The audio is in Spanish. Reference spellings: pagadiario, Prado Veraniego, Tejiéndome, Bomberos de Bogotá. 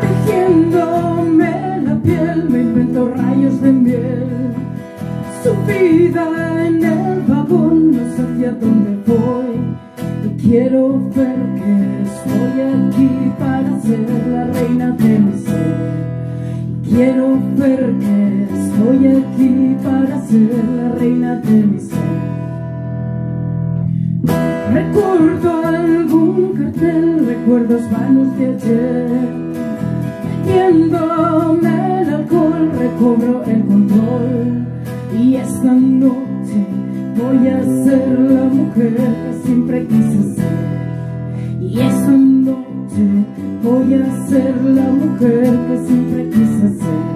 Tejiéndome la piel, me invento rayos de miel. Su vida en el vagón no sé hacia dónde voy. Y quiero ver que estoy aquí para ser la reina de mi ser. Quiero ver que estoy aquí para ser la reina de mi ser. Recuerdo algún cartel, recuerdos vanos de ayer. Metiéndome el alcohol, recobro el control. Y esta noche voy a ser la mujer que siempre quise ser. Y esta noche voy a ser la mujer que siempre quise ser.